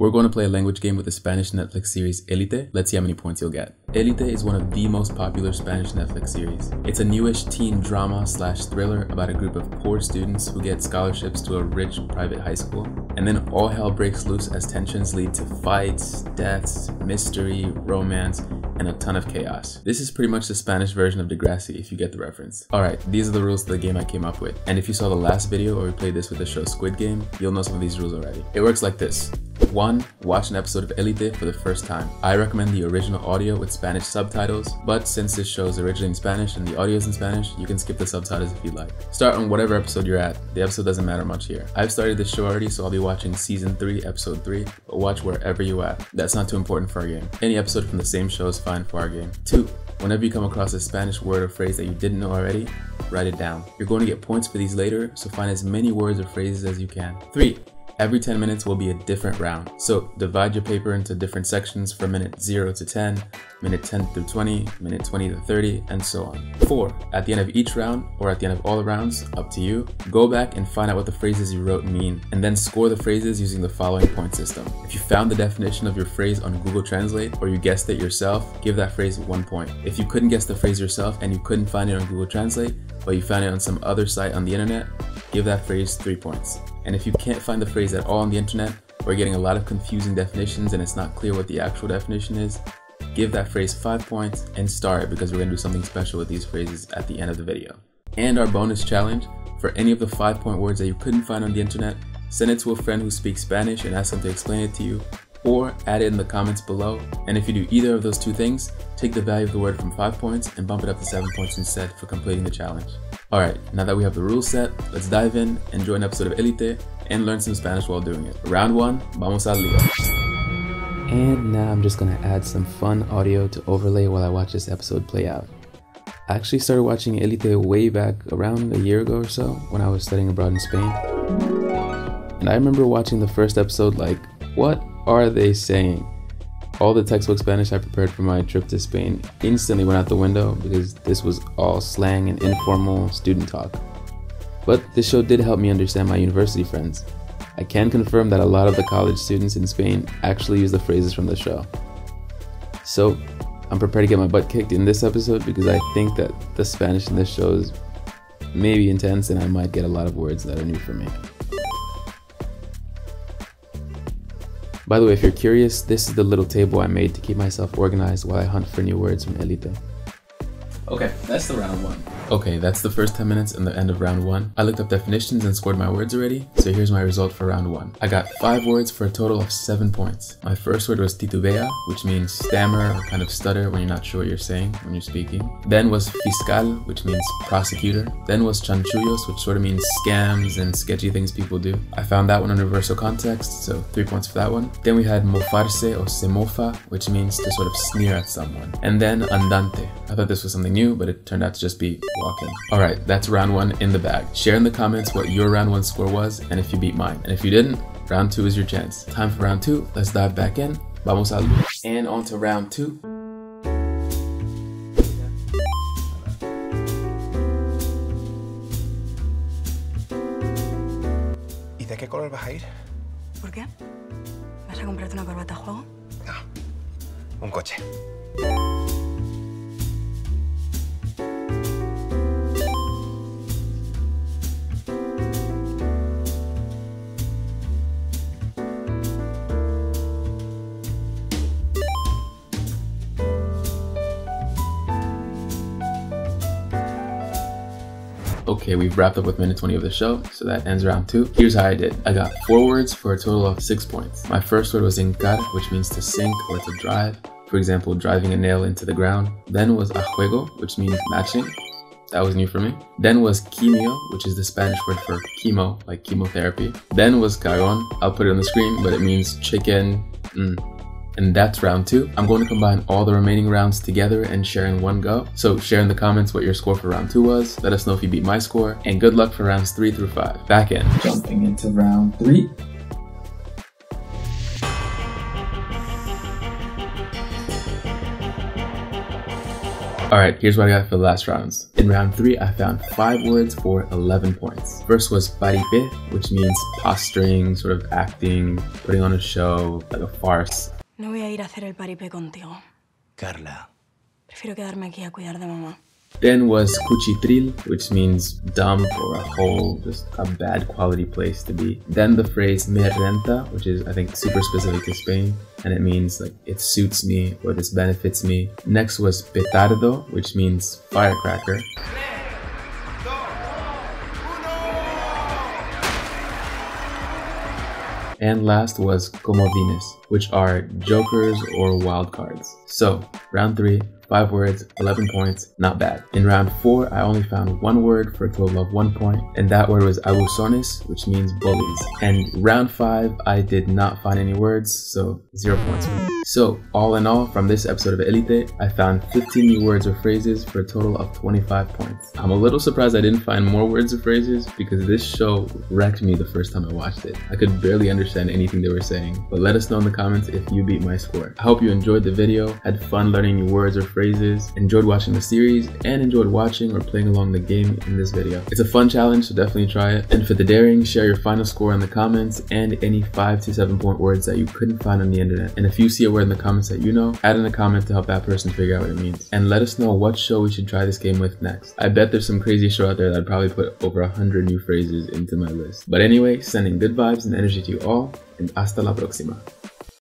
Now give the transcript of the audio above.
We're going to play a language game with the Spanish Netflix series Élite. Let's see how many points you'll get. Élite is one of the most popular Spanish Netflix series. It's a newish teen drama / thriller about a group of poor students who get scholarships to a rich private high school. And then all hell breaks loose as tensions lead to fights, deaths, mystery, romance, and a ton of chaos. This is pretty much the Spanish version of Degrassi, if you get the reference. Alright, these are the rules to the game I came up with. And if you saw the last video or we played this with the show Squid Game, you'll know some of these rules already. It works like this. 1. Watch an episode of Élite for the first time. I recommend the original audio with Spanish subtitles, but since this show is originally in Spanish and the audio is in Spanish, you can skip the subtitles if you'd like. Start on whatever episode you're at. The episode doesn't matter much here. I've started this show already, so I'll be watching Season 3, Episode 3, but watch wherever you're at. That's not too important for our game. Any episode from the same show is fine for our game. 2. Whenever you come across a Spanish word or phrase that you didn't know already, write it down. You're going to get points for these later, so find as many words or phrases as you can. 3. Every 10 minutes will be a different round. So divide your paper into different sections from minute 0 to 10, minute 10 through 20, minute 20 to 30, and so on. 4. At the end of each round, or at the end of all the rounds, up to you, go back and find out what the phrases you wrote mean, and then score the phrases using the following point system. If you found the definition of your phrase on Google Translate, or you guessed it yourself, give that phrase 1 point. If you couldn't guess the phrase yourself and you couldn't find it on Google Translate, but you found it on some other site on the internet, give that phrase 3 points. And if you can't find the phrase at all on the internet, or you're getting a lot of confusing definitions and it's not clear what the actual definition is, give that phrase 5 points and star it, because we're going to do something special with these phrases at the end of the video. And our bonus challenge, for any of the 5-point words that you couldn't find on the internet, send it to a friend who speaks Spanish and ask them to explain it to you, or add it in the comments below. And if you do either of those two things, take the value of the word from 5 points and bump it up to 7 points instead for completing the challenge. Alright, now that we have the rules set, let's dive in, enjoy an episode of Élite, and learn some Spanish while doing it. Round 1, vamos al lío. And now I'm just gonna add some fun audio to overlay while I watch this episode play out. I actually started watching Élite way back around a year ago or so when I was studying abroad in Spain. And I remember watching the first episode like, what are they saying? All the textbook Spanish I prepared for my trip to Spain instantly went out the window because this was all slang and informal student talk. But this show did help me understand my university friends. I can confirm that a lot of the college students in Spain actually use the phrases from the show. So I'm prepared to get my butt kicked in this episode because I think that the Spanish in this show is maybe intense and I might get a lot of words that are new for me. By the way, if you're curious, this is the little table I made to keep myself organized while I hunt for new words from Élite. Okay, that's the round 1. Okay, that's the first 10 minutes and the end of round 1. I looked up definitions and scored my words already, so here's my result for round 1. I got 5 words for a total of 7 points. My first word was titubear, which means stammer or kind of stutter when you're not sure what you're saying when you're speaking. Then was fiscal, which means prosecutor. Then was chanchullos, which sort of means scams and sketchy things people do. I found that one in reversal context, so 3 points for that one. Then we had mofarse or se mofa, which means to sort of sneer at someone. And then andante. I thought this was something new, but it turned out to just be walking. Alright, that's round 1 in the bag. Share in the comments what your round 1 score was and if you beat mine. And if you didn't, round 2 is your chance. Time for round 2, let's dive back in. Vamos al lío. And on to round 2. ¿Y de qué color vas a ir? ¿Por qué? ¿Vas a comprarte una corbata a juego? No, un coche. Okay, we've wrapped up with minute 20 of the show, so that ends round 2. Here's how I did. I got 4 words for a total of 6 points. My first word was hincar, which means to sink or to drive. For example, driving a nail into the ground. Then was a juego, which means matching. That was new for me. Then was quimio, which is the Spanish word for chemo, like chemotherapy. Then was galón. I'll put it on the screen, but it means chicken. And that's round 2. I'm going to combine all the remaining rounds together and share in one go. So share in the comments what your score for round 2 was. Let us know if you beat my score. And good luck for rounds 3 through 5. Back in. Jumping into round 3. Alright, here's what I got for the last rounds. In round 3, I found 5 words for 11 points. First was paripé, which means posturing, sort of acting, putting on a show, like a farce. No voy a ir a hacer el paripé contigo. Carla. Prefiero quedarme aquí a cuidar de mamá. Then was cuchitril, which means dump or a hole, just a bad quality place to be. Then the phrase merienda, which is I think super specific to Spain, and it means like it suits me or this benefits me. Next was petardo, which means firecracker. And last was comodines, which are jokers or wild cards. So, round 3, 5 words, 11 points, not bad. In round 4, I only found 1 word for a total of 1 point, and that word was abusones, which means bullies. And round 5, I did not find any words, so 0 points for me. So, all in all, from this episode of Élite, I found 15 new words or phrases for a total of 25 points. I'm a little surprised I didn't find more words or phrases because this show wrecked me the first time I watched it. I could barely understand anything they were saying, but let us know in the comments if you beat my score. I hope you enjoyed the video, had fun learning new words or phrases, enjoyed watching the series, and enjoyed watching or playing along the game in this video. It's a fun challenge, so definitely try it. And for the daring, share your final score in the comments and any 5 to 7 point words that you couldn't find on the internet. And if you see a word in the comments that you know, add in a comment to help that person figure out what it means. And let us know what show we should try this game with next. I bet there's some crazy show out there that I'd probably put over 100 new phrases into my list. But anyway, sending good vibes and energy to you all, and hasta la próxima.